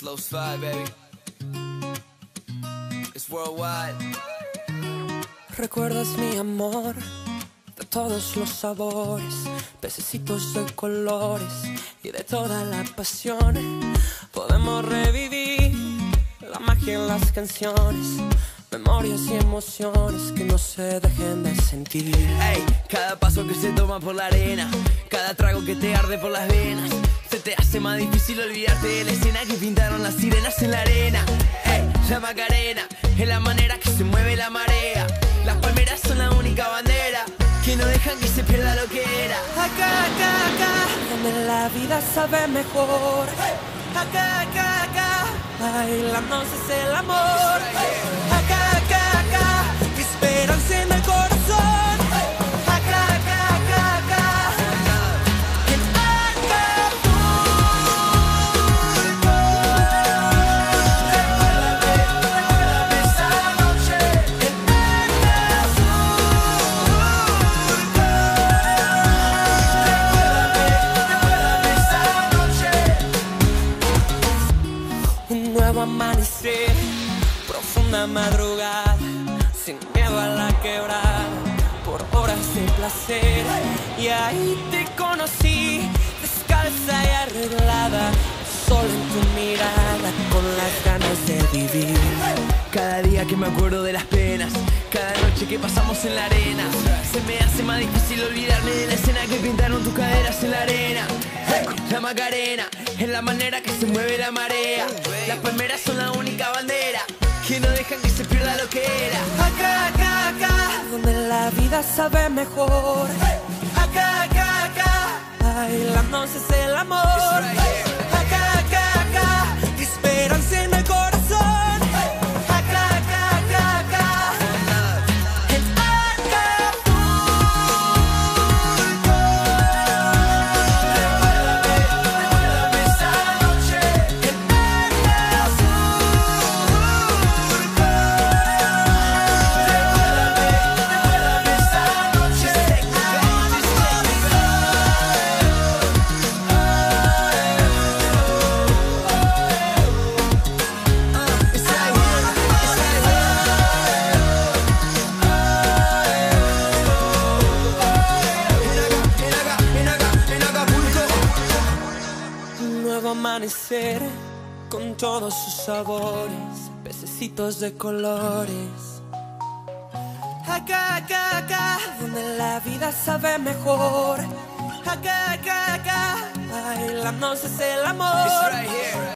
Slow slide, baby. It's worldwide. Recuerdas mi amor de todos los sabores, pececitos de colores y de toda la pasión. Podemos revivir la magia en las canciones, memorias y emociones que no se dejen de sentir. Hey, cada paso que se toma por la arena, cada trago que te arde por las venas, se te hace más difícil olvidarte de la escena que pintaron las sirenas en la arena. Hey, la Macarena es la manera que se mueve la marea. Las palmeras son la única bandera que no dejan que se pierda lo que era. Acá, acá, acá, donde la vida sabe mejor. Acá, acá, acá, bailamos es el amor. Acá, acá, acá, esperanza en el corazón. Amanecer, profunda madrugada, sin miedo a la quebrada, por horas de placer. Y ahí te conocí, descalza y arreglada, solo en tu mirada, con las ganas de vivir. Cada día que me acuerdo de las penas, cada noche que pasamos en la arena, se me hace más difícil olvidarme de la escena que pintaron tus caderas en la arena. La Macarena es la manera que se mueve la marea. Las palmeras son la única bandera que no dejan que se pierda lo que era. Acá, acá, acá, donde la vida sabe mejor. Acá, acá, acá, bailando es el amor. Acá, acá, acá, esperanza en el corazón. Amanecer con todos sus sabores, pececitos de colores. Acá, acá, acá, donde la vida sabe mejor. Acá, acá, acá, bailamos es el amor.